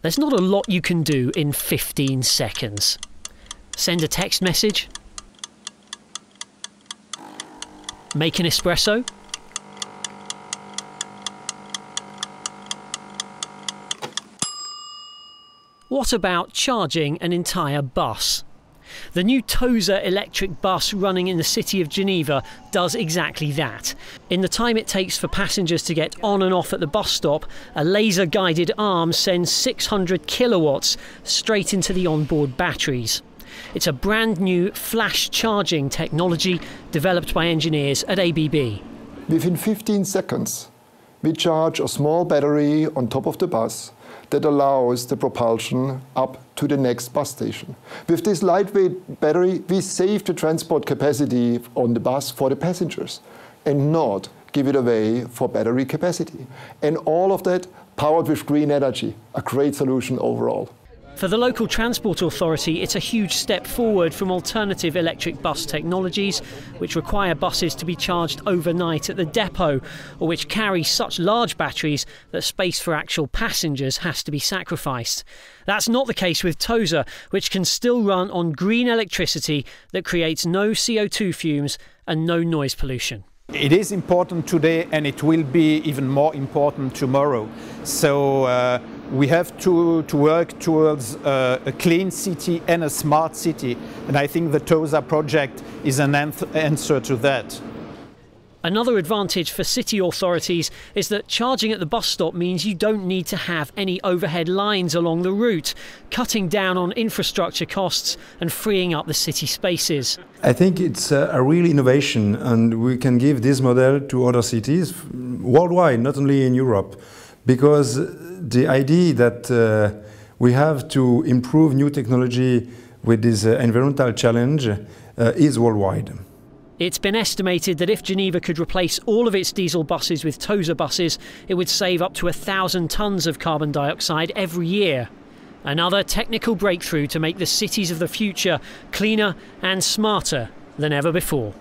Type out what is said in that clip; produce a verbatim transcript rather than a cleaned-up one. There's not a lot you can do in fifteen seconds. Send a text message, make an espresso, what about charging an entire bus? The new TOSA electric bus running in the city of Geneva does exactly that. In the time it takes for passengers to get on and off at the bus stop, a laser-guided arm sends six hundred kilowatts straight into the onboard batteries. It's a brand new flash charging technology developed by engineers at A B B. Within fifteen seconds, we charge a small battery on top of the bus that allows the propulsion up to the next bus station. With this lightweight battery, we save the transport capacity on the bus for the passengers and not give it away for battery capacity. And all of that powered with green energy, a great solution overall. For the local transport authority, it's a huge step forward from alternative electric bus technologies, which require buses to be charged overnight at the depot, or which carry such large batteries that space for actual passengers has to be sacrificed. That's not the case with TOSA, which can still run on green electricity that creates no C O two fumes and no noise pollution. It is important today, and it will be even more important tomorrow. So uh, we have to, to work towards uh, a clean city and a smart city. And I think the TOSA project is an answer to that. Another advantage for city authorities is that charging at the bus stop means you don't need to have any overhead lines along the route, cutting down on infrastructure costs and freeing up the city spaces. I think it's a, a real innovation, and we can give this model to other cities worldwide, not only in Europe, because the idea that uh, we have to improve new technology with this uh, environmental challenge uh, is worldwide. It's been estimated that if Geneva could replace all of its diesel buses with TOSA buses, it would save up to a thousand tonnes of carbon dioxide every year. Another technical breakthrough to make the cities of the future cleaner and smarter than ever before.